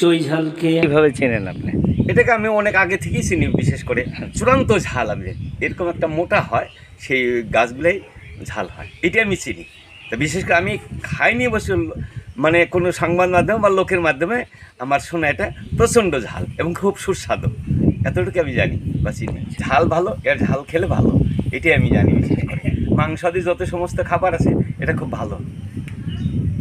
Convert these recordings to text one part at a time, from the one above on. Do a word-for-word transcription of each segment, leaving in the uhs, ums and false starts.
চই ঝালকে কিভাবে চেনেন আপনি? এটাকে আমি অনেক আগে থেকেই চিনি, বিশেষ করে চূড়ান্ত ঝাল আমি এরকম একটা মোটা হয় সেই গাছগুলাই ঝাল হয়, এটা আমি চিনি। তা বিশেষ করে আমি খাইনি বসে, মানে কোনো সংবাদ মাধ্যমে বা লোকের মাধ্যমে আমার শোনা এটা প্রচণ্ড ঝাল এবং খুব সুস্বাদু, এতটুকু আমি জানি বা চিনি। ঝাল ভালো, এর ঝাল খেলে ভালো, এটাই আমি জানি। বিশেষ করে মাংসাদি যত সমস্ত খাবার আছে এটা খুব ভালো,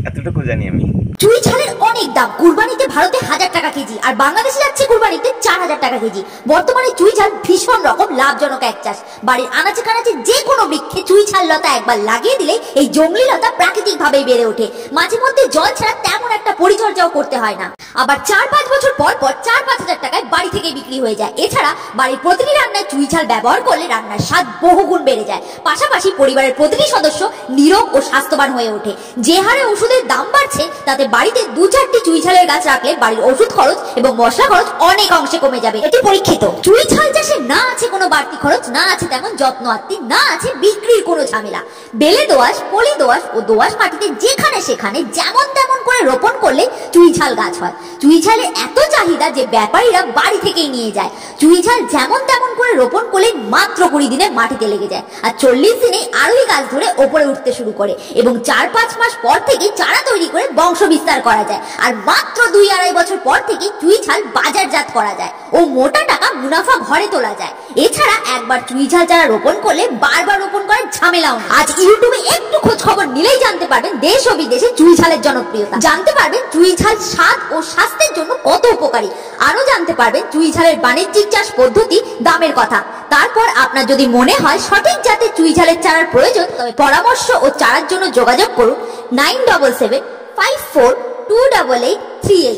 এতটুকু জানি আমি। চুই ঝালের অনেক দাম, কুরবানিতে ভারতে হাজার টাকা কেজি আর বাংলাদেশে যাচ্ছে কুরবানিতে চার হাজার টাকা কেজি। বর্তমানে চুই ঝাল ভীষণ রকম লাভজনক এক চাষ। বাড়ির আনাচে কানাচে যে কোনো বৃক্ষে চুই ঝাল লতা একবার লাগিয়ে দিলে এই জঙ্গলি লতা প্রাকৃতিকভাবেই বেড়ে ওঠে। মাঝে মধ্যে জল ছাড়া তেমন একটা পরিচর্যাও করতে হয় না। আবার চার পাঁচ বছর পর পর চার পাঁচ হাজার টাকায় বাড়ি থেকে বিক্রি হয়ে যায়। এছাড়া বাড়ির প্রতিটি রান্নায় চুই ঝাল ব্যবহার করলে রান্নার স্বাদ বহুগুণ বেড়ে যায়, পাশাপাশি পরিবারের প্রতিটি সদস্য নীরব ও স্বাস্থ্যবান হয়ে ওঠে। যে হারে ওষুধের দাম বাড়ছে তাতে বাড়িতে দু চারটি চুই ঝালের গাছ রাখলে বাড়ির ওষুধ খরচ এবং মশলা খরচ অনেক অংশে কমে যাবে, এটি পরীক্ষিত। চুই ঝাল চাষে না আছে কোনো বাড়তি খরচ, না আছে তেমন যত্ন আত্তি, না আছে বিক্রির কোনো ঝামেলা। বেলে দোয়াশ, পলি দোয়াশ ও দোয়াশ মাটিতে যেখানে সেখানে যেমন তেমন করে রোপণ করলে চুই ঝাল গাছ হয়। চুই ঝালে এত চাহিদা যে ব্যাপারীরা বাড়ি থেকেই নিয়ে যায়। চুই ঝাল যেমন তেমন করে রোপণ করলে মাত্র কুড়ি দিনে মাটিতে লেগে যায়, আর চল্লিশ দিনে আরোই গাছ ধরে ওপরে উঠতে শুরু করে এবং চার পাঁচ মাস পর থেকে চারা তৈরি করে বংশ বিস্তার করা যায়। আর মাত্র দুই আড়াই বছর পর থেকে চুই ঝাল বাজারজাত করা যায় ও মোটা টাকা মুনাফা ঘরে তোলা যায়। এছাড়া একবার চুই ঝাল যারা রোপণ করলে বারবার রোপণ করার ঝামেলাও নেই। আজ ইউটিউবে একটু খোঁজ খবর নিলেই জানতে পারবেন দেশ ও বিদেশে চুই ঝালের জনপ্রিয়তা, জানতে পারবেন চুই ঝাল স্বাদ ও স্বাস্থ্যের জন্য কত উপকারী, আরো জানতে পারবেন চুই ঝালের বাণিজ্যিক চাষ পদ্ধতি, দামের কথা। তারপর আপনার যদি মনে হয় সঠিক জাতে চুই ঝালের চারার প্রয়োজন, তবে পরামর্শ ও চারার জন্য যোগাযোগ করুন nine double seven five four two double eight three eight.